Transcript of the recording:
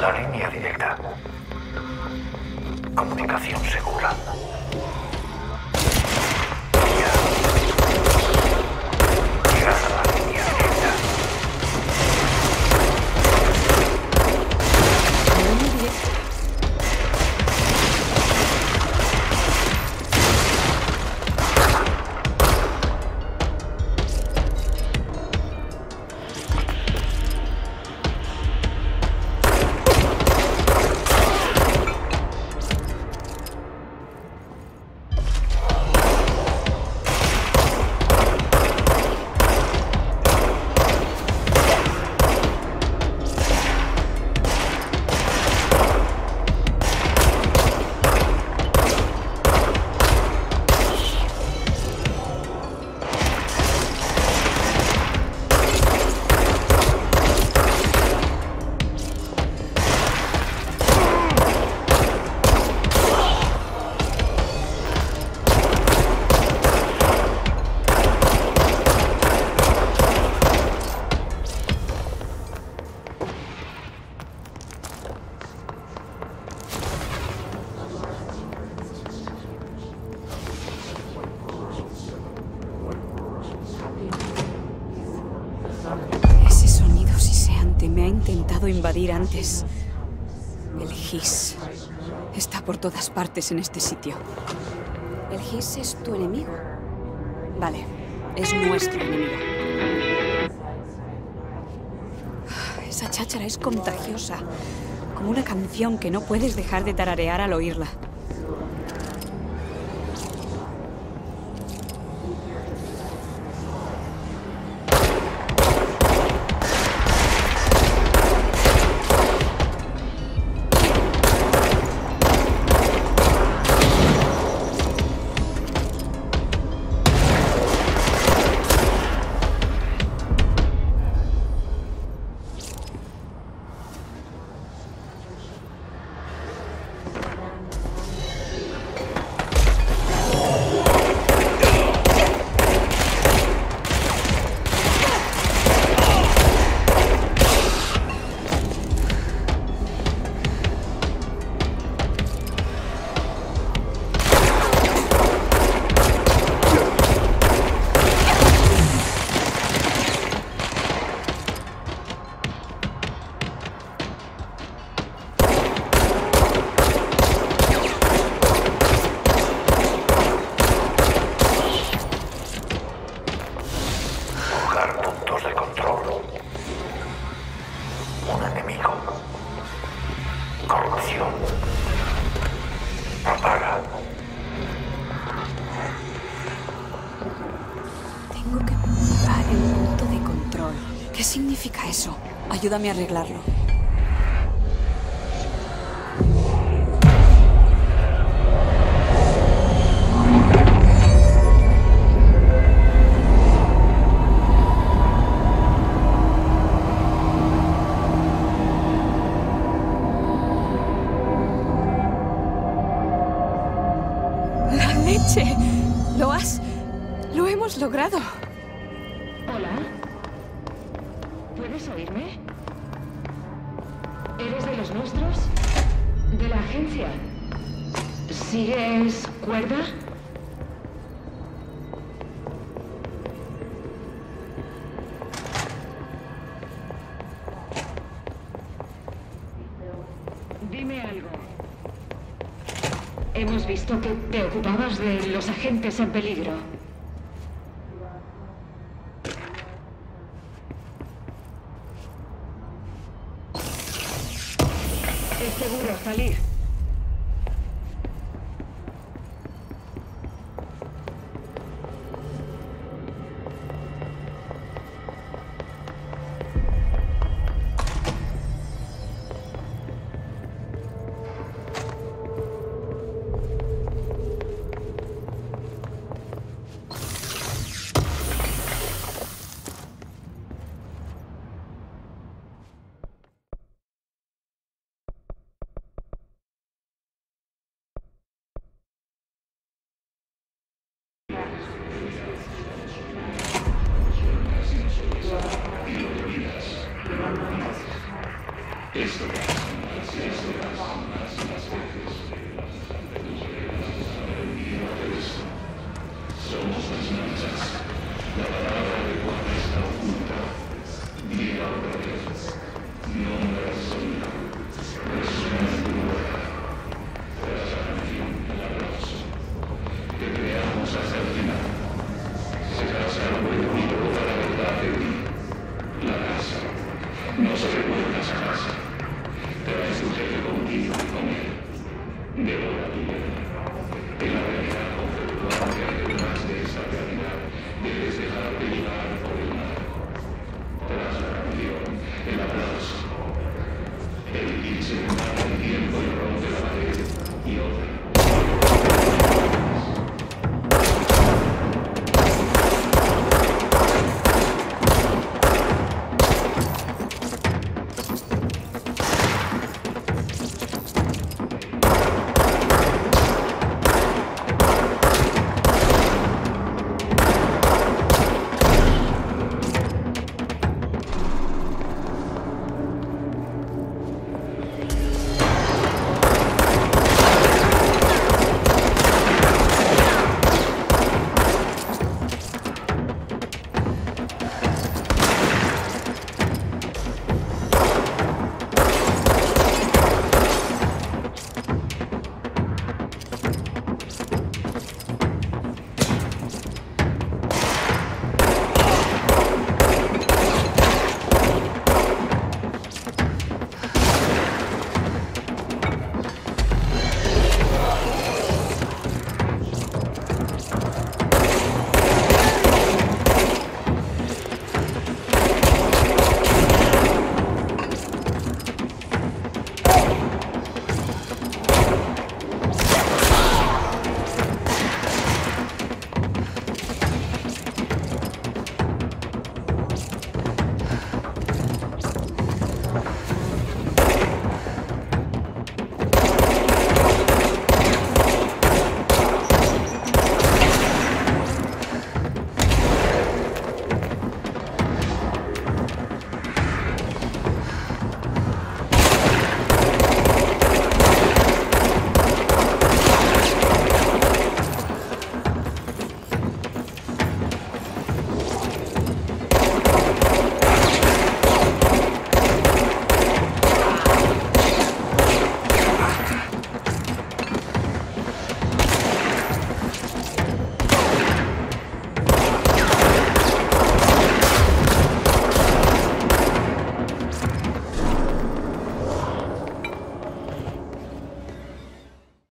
La línea directa. Comunicación segura. Invadir antes. El GIS está por todas partes en este sitio. ¿El GIS es tu enemigo? Vale, es nuestro enemigo. Esa cháchara es contagiosa, como una canción que no puedes dejar de tararear al oírla. Ayúdame a arreglarlo. ¡La leche! ¡Lo hemos logrado! Hola. ¿Puedes oírme? ¿Eres de los nuestros? ¿De la agencia? ¿Sigues cuerda? Dime algo. Hemos visto que te ocupabas de los agentes en peligro. Salir. It's the last one. No sobrevivirás jamás. Traes tu jefe contigo y con él. Devora tu vida. En la realidad conflictual que hay detrás de esa realidad, debes dejar de llevar.